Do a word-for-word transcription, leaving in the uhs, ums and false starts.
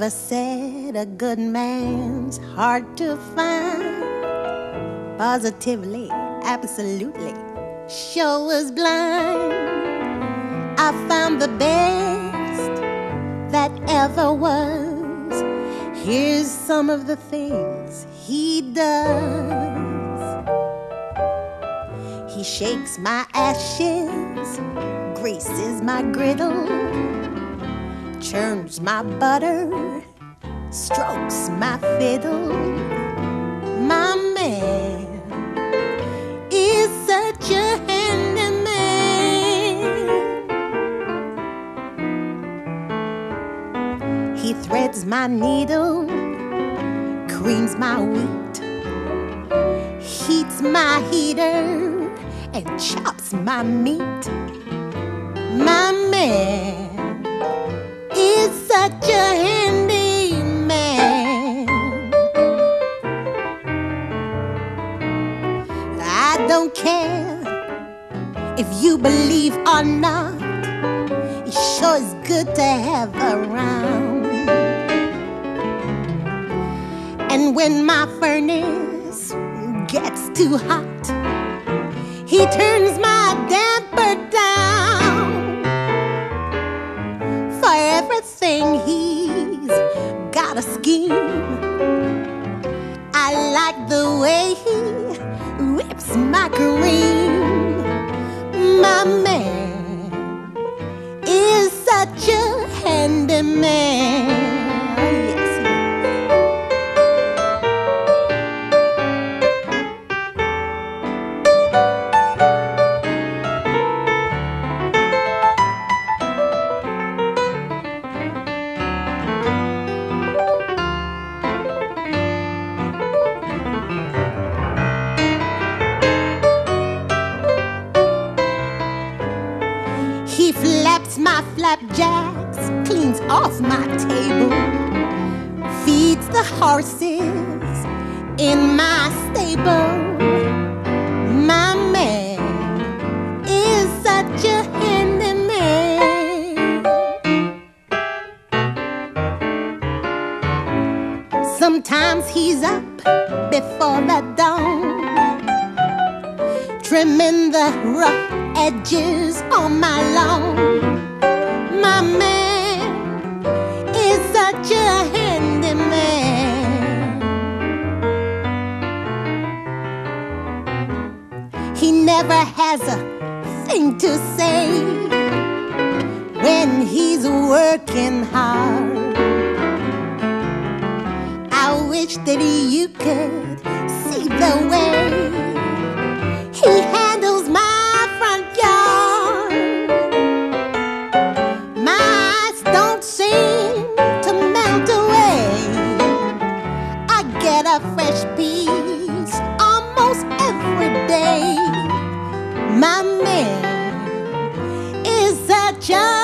never said a good man's hard to find. Positively, absolutely, sure was blind. I found the best that ever was. Here's some of the things he does. He shakes my ashes, greases my griddle, churns my butter, strokes my fiddle. My man is such a handyman. He threads my needle, creams my wheat, heats my heater, and chops my meat. My man, such a handy man. I don't care if you believe or not, it sure is good to have around. And when my furnace gets too hot, he turns my damper down. For everything he's got a scheme. I like the way he whips my cream. My man is such a handy man. My flapjacks, cleans off my table, feeds the horses in my stable. My man is such a handy man. Sometimes he's up before the dawn, trimming the rough edges on my lawn. My man is such a handy man. He never has a thing to say when he's working hard. I wish that you could see the way he handles my front yard. My eyes don't seem to melt away. I get a fresh piece almost every day. My man is such a